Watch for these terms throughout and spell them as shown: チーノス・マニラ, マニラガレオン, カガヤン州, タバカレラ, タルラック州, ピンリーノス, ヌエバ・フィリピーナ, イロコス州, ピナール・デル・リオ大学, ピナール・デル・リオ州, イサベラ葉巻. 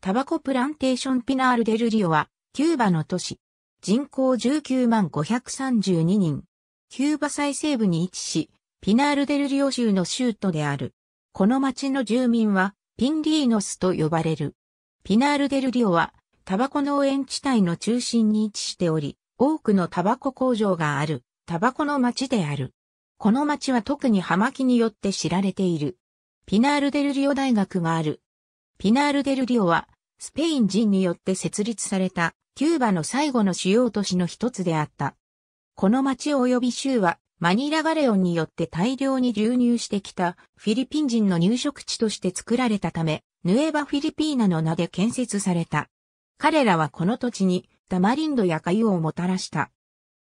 タバコプランテーションピナール・デル・リオは、キューバの都市。人口19万532人。キューバ最西部に位置し、ピナール・デル・リオ州の州都である。この町の住民は、ピンリーノスと呼ばれる。ピナール・デル・リオは、タバコ農園地帯の中心に位置しており、多くのタバコ工場がある、タバコの町である。この町は特に葉巻によって知られている。ピナール・デル・リオ大学がある。ピナール・デル・リオは、スペイン人によって設立された、キューバの最後の主要都市の一つであった。この町及び州は、マニラガレオンによって大量に流入してきたフィリピン人の入植地として作られたため、ヌエバ・フィリピーナの名で建設された。彼らはこの土地にタマリンドやカユをもたらした。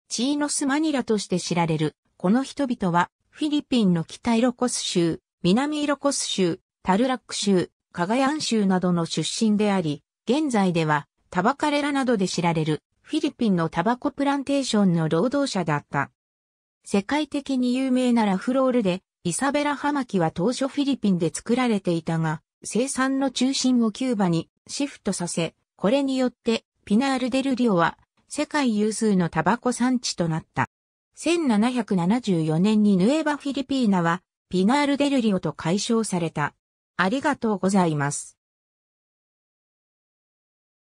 チーノス・マニラとして知られる、この人々は、フィリピンの北イロコス州、南イロコス州、タルラック州、カガヤン州などの出身であり、現在ではタバカレラなどで知られるフィリピンのタバコプランテーションの労働者だった。世界的に有名なラフロールで、イサベラ葉巻は当初フィリピンで作られていたが、生産の中心をキューバにシフトさせ、これによってピナール・デル・リオは世界有数のタバコ産地となった。1774年にヌエバ・フィリピーナはピナール・デル・リオと改称された。ありがとうございます。